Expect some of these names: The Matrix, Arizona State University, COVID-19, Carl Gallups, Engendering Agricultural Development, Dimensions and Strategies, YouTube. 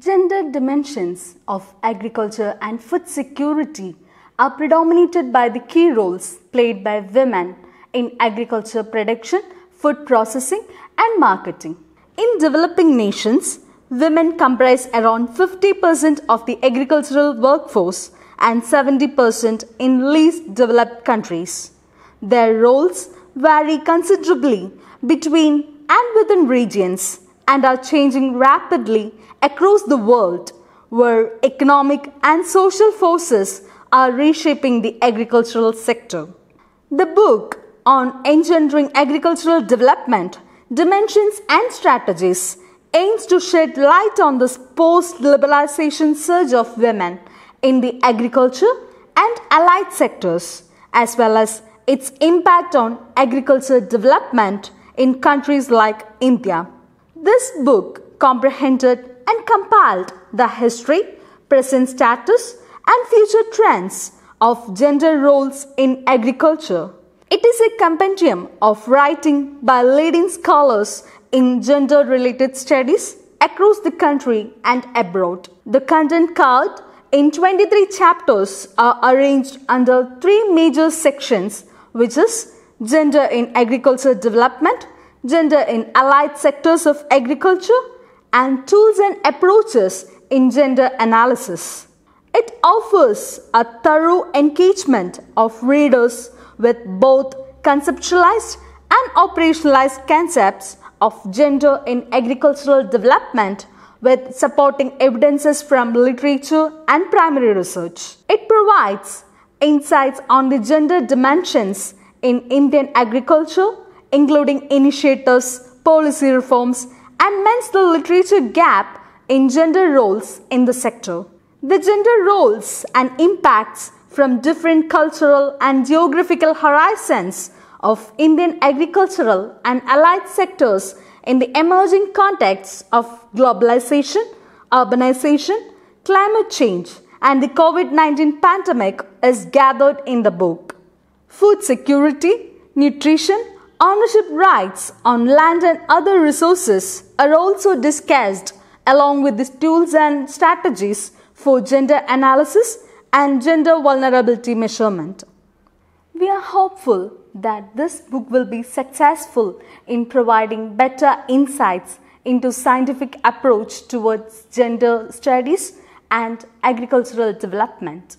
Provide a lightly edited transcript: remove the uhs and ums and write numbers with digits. Gender dimensions of agriculture and food security are predominated by the key roles played by women in agriculture production, food processing and marketing. In developing nations, women comprise around 50% of the agricultural workforce and 70% in least developed countries. Their roles vary considerably between and within regions and are changing rapidly across the world, where economic and social forces are reshaping the agricultural sector. The book on Engendering Agricultural Development, Dimensions and Strategies aims to shed light on this post-liberalization surge of women in the agriculture and allied sectors, as well as its impact on agriculture development in countries like India. This book comprehended and compiled the history, present status, and future trends of gender roles in agriculture. It is a compendium of writing by leading scholars in gender-related studies across the country and abroad. The content card in 23 chapters are arranged under three major sections, which is Gender in Agriculture Development, Gender in Allied Sectors of Agriculture, and Tools and Approaches in Gender Analysis. It offers a thorough engagement of readers with both conceptualized and operationalized concepts of gender in agricultural development, with supporting evidences from literature and primary research. It provides insights on the gender dimensions in Indian agriculture, including initiatives, policy reforms, and mends the literature gap in gender roles in the sector. The gender roles and impacts from different cultural and geographical horizons of Indian agricultural and allied sectors in the emerging contexts of globalization, urbanization, climate change, and the COVID-19 pandemic is gathered in the book. Food security, nutrition, ownership rights on land and other resources are also discussed, along with the tools and strategies for gender analysis and gender vulnerability measurement. We are hopeful that this book will be successful in providing better insights into scientific approach towards gender studies and agricultural development.